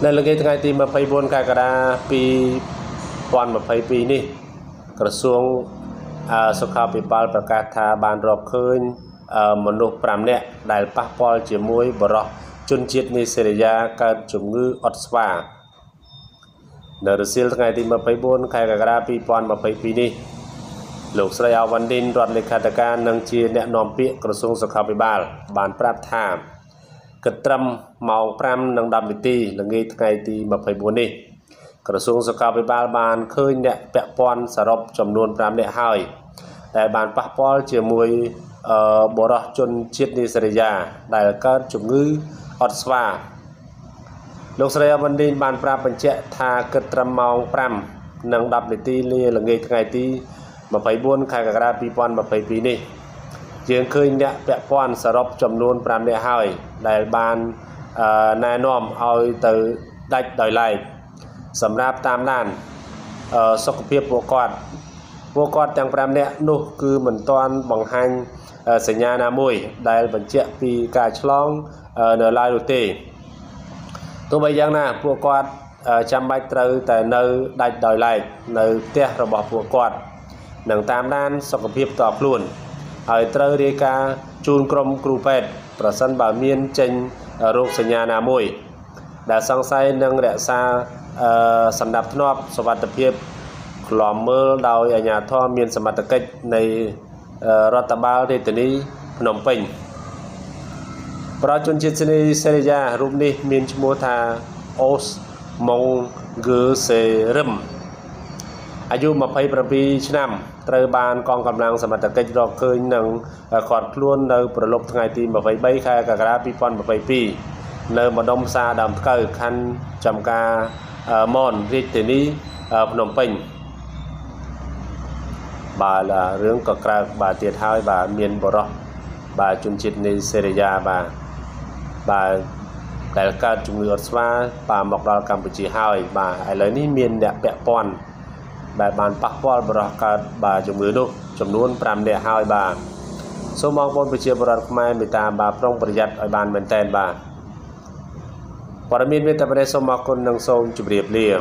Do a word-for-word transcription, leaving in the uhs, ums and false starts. ในเรื่องการตีมาไปบนการกระดาปีปอนมาไปปีนี่กระทรวงสุขาภิบาลประกาศทาบานรอบคืนมนุษย์ปรามเนี่ยได้ปะปอลเจียมวยบรอจนจิตในเสรียาการจุงงืออดสว่าในเรื่องการตีมาไปบนการกระดาปีปอนมาไปปีนี่หลวงสยามวันดินรัฐเลขาธิการนางจีแนะนำเปียกระทรวงสุขาภิบาลบานปราบทากระทำเมาพรำนางดำมิตีหลังเงยไงตีมาไปบุญนี่กระทรวงสุขาภิบาลบานเคยเนี่ยแปะปอนสารบจำนวนพรำเนี่ยหายแต่บานปะปอลเจียมวยบรอจนจิตนิสริยาได้ก็จุงืออดสว่าหลวงสยามวันดินบานปราบปัญเจทากระทำเมาพรำนางดำมิตีเลยหลังเงยไงตีมาไปบุญใครกระปีปอนมาไปปีนี่ยังเคยเนี่ยแปะป้อนสรบจำนวนปรามเนี่ยหายได้บานนายน้อมเอาตัวได้ดอยไล่สำหรับตามด้านสกปรกวัวกอดวัวกอดอย่างปรามเนี่ยนู่คือเหมือนตอนบังหันสัญญาณมวยได้บัญเจปีกาชลองเนรไล่ดูตีตัวใบยังนะวัวกอดจำใบเตยแต่เนรได้ดอยไล่เนรเตะระบบวัวกอดหนังตามด้านสกปรกต่อพลุนไอ้ตระเรียกาจูนกรมกรูเป็ดประสันบาเมียนเจนโรคสัญญาณามวยแต่สังไซนังแดดซาสำนับนอบสวัสดิเพียบคลอมเมอร์ดาวอาญาท่อเมียนสมัติเกตในรัฐบาลเรตนีพนมเปญประชาชนจิตนิเสรียารูปนี้เมียนชโมธาโอสมงเกเซริมอายุมาไปประปีชนำตรบานกองกำลังสมัติเกจรอเคยหนึ่งขอดล้วนในประลบทั้งไงตีมาไปใบแค่กระดาปีปอนมาไปปีเนินมาดมซาดำเกย์คันจำกามอนริตนี้พนมเปญบาละเรื่องกระบาเตียท้ายบาเมียนบรอบาจุนจิตในเซเรียบาบาแต่ก็จุงเลือดว่าบาหมอกเรากัมพูชีห้อยบาไอ้เลยนี่เมียนเดะแปะปอนแบบบานปักวอลบรอกาบาจมือดูจำนวนปรามเดียหายบาสมองบนไปเชียบรอดขมายมีตาบาพร่องประหยัดอบานเหมือนแตนบาปรมิตรเมตตาประเดสมองคนนังทรงจุบเรียบเรีย